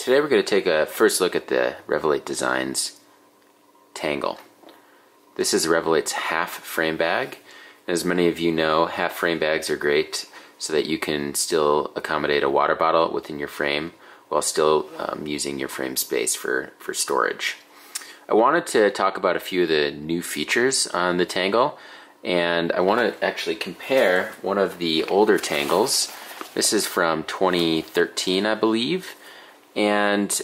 Today we're going to take a first look at the Revelate Designs Tangle. This is Revelate's half frame bag. And as many of you know, half frame bags are great so that you can still accommodate a water bottle within your frame while still using your frame space for storage. I wanted to talk about a few of the new features on the Tangle, and I want to actually compare one of the older Tangles. This is from 2013, I believe, and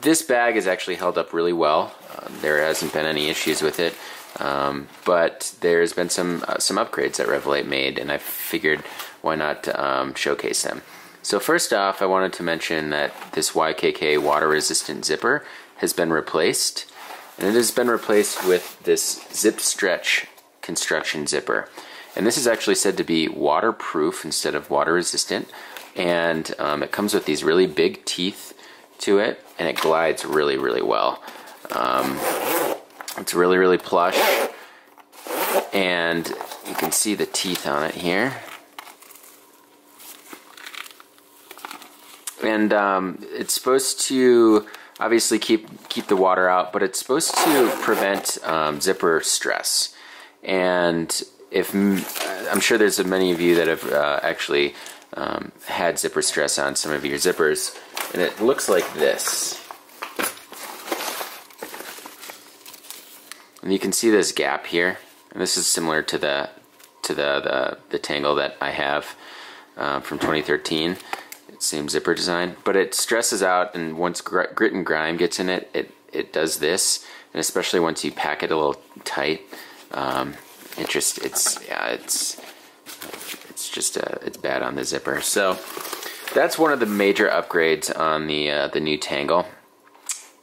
this bag has actually held up really well. There hasn't been any issues with it, but there's been some upgrades that Revelate made, and I figured why not showcase them. So first off, I wanted to mention that this YKK water-resistant zipper has been replaced, and it has been replaced with this Zip Stretch construction zipper. And this is actually said to be waterproof instead of water resistant, and it comes with these really big teeth to it, and it glides really, really well. It's really, really plush, and you can see the teeth on it here. And it's supposed to obviously keep the water out, but it's supposed to prevent zipper stress. And if I'm sure there's many of you that have actually had zipper stress on some of your zippers, and it looks like this. And you can see this gap here, and this is similar to the Tangle that I have from 2013. Same zipper design, but it stresses out, and once grit and grime gets in it, it does this, and especially once you pack it a little tight, it's bad on the zipper. So that's one of the major upgrades on the new Tangle.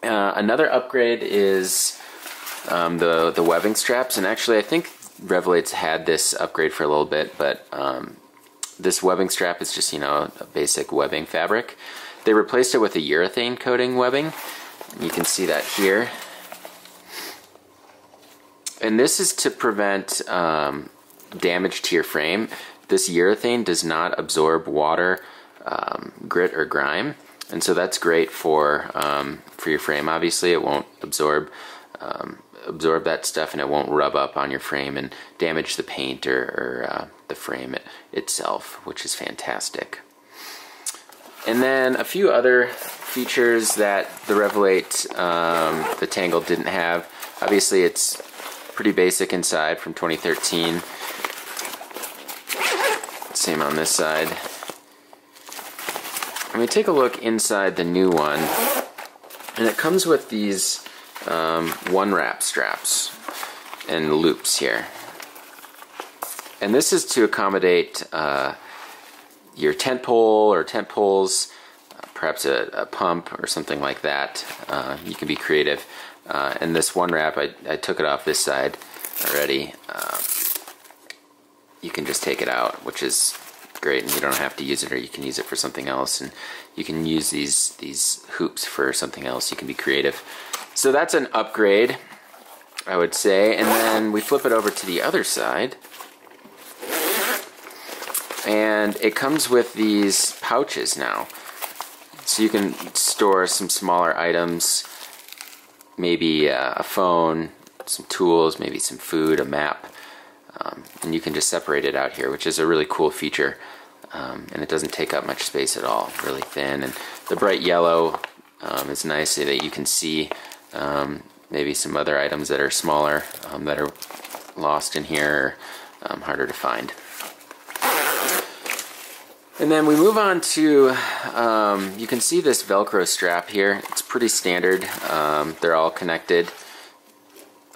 Another upgrade is the webbing straps, and actually I think Revelate's had this upgrade for a little bit, but this webbing strap is just, you know, a basic webbing fabric. They replaced it with a urethane coating webbing. You can see that here. And this is to prevent damage to your frame. This urethane does not absorb water, grit, or grime. And so that's great for your frame. Obviously, it won't absorb that stuff, and it won't rub up on your frame and damage the paint or the frame itself, which is fantastic. And then a few other features that the Revelate, the Tangle didn't have. Obviously, it's pretty basic inside from 2013. Same on this side. Let me take a look inside the new one, and it comes with these one wrap straps and loops here, and this is to accommodate your tent pole or tent poles, perhaps a pump or something like that. You can be creative, and this one wrap, I took it off this side already. You can just take it out, which is great, and you don't have to use it, or you can use it for something else, and you can use these hoops for something else. You can be creative. So that's an upgrade, I would say. And then we flip it over to the other side, and it comes with these pouches now, so you can store some smaller items, maybe a phone, some tools, maybe some food, a map, and you can just separate it out here, which is a really cool feature. And it doesn't take up much space at all, really thin. And the bright yellow is nice so that you can see maybe some other items that are smaller, that are lost in here, harder to find. And then we move on to, you can see this Velcro strap here. It's pretty standard. They're all connected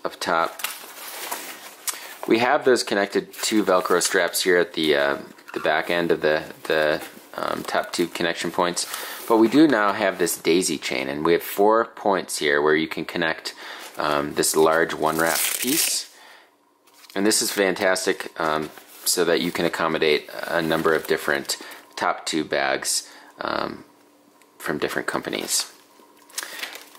up top. We have those connected to Velcro straps here at the back end of the top two connection points, but we do now have this daisy chain, and we have 4 points here where you can connect this large one wrap piece, and this is fantastic, so that you can accommodate a number of different top two bags from different companies.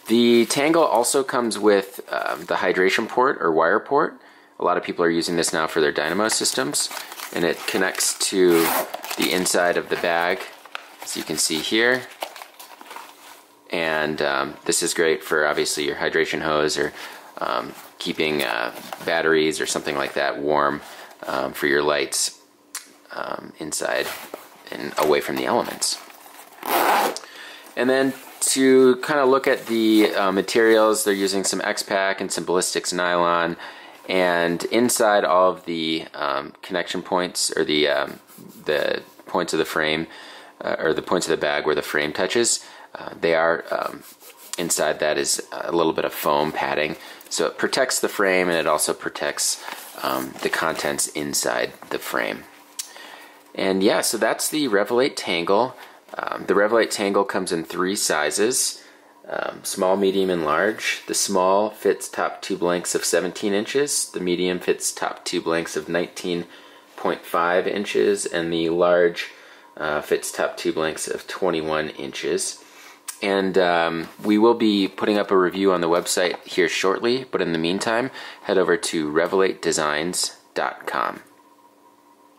The Tangle also comes with the hydration port or wire port. A lot of people are using this now for their dynamo systems, and it connects to the inside of the bag, as you can see here. And this is great for obviously your hydration hose or keeping batteries or something like that warm for your lights inside and away from the elements. And then to kind of look at the materials, they're using some X-Pac and some ballistics nylon, and inside all of the connection points, or the points of the frame, or the points of the bag where the frame touches, they are inside that is a little bit of foam padding, so it protects the frame and it also protects the contents inside the frame. And yeah, so that's the Revelate Tangle. The Revelate Tangle comes in 3 sizes, small, medium, and large. The small fits top 2 blanks of 17 inches, the medium fits top 2 blanks of 19.5 inches, and the large fits top 2 blanks of 21 inches. And we will be putting up a review on the website here shortly, but in the meantime, head over to revelatedesigns.com.